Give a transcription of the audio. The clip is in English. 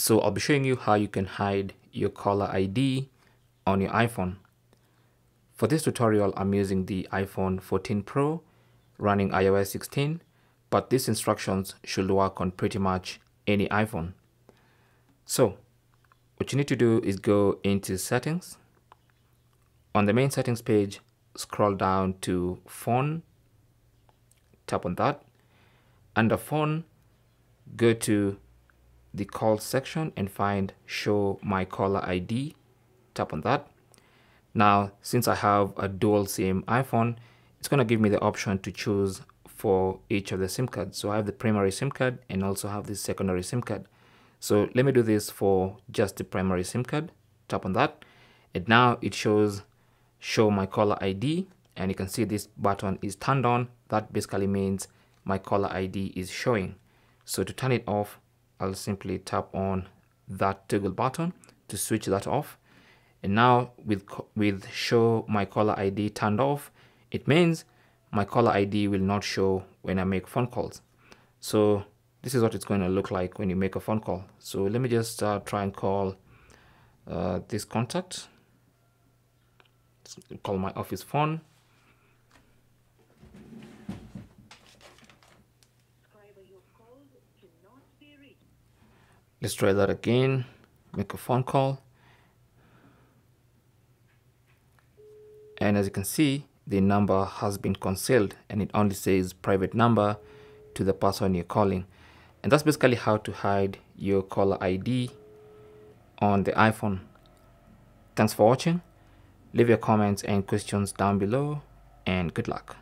So I'll be showing you how you can hide your caller ID on your iPhone. For this tutorial, I'm using the iPhone 14 Pro running iOS 16, but these instructions should work on pretty much any iPhone. So what you need to do is go into settings. On the main settings page, scroll down to phone, tap on that. Under phone, go to the call section and find show my caller ID, tap on that. Now, since I have a dual SIM iPhone, it's going to give me the option to choose for each of the SIM cards. So I have the primary SIM card and also have the secondary SIM card. So let me do this for just the primary SIM card, tap on that. And now it shows show my caller ID, and you can see this button is turned on. That basically means my caller ID is showing. So to turn it off, I'll simply tap on that toggle button to switch that off. And now with show my caller ID turned off, it means my caller ID will not show when I make phone calls. So this is what it's going to look like when you make a phone call. So let me just try and call this contact. Call my office phone. Let's try that again. Make a phone call. And as you can see, the number has been concealed and it only says private number to the person you're calling. And that's basically how to hide your caller ID on the iPhone. Thanks for watching. Leave your comments and questions down below, and good luck.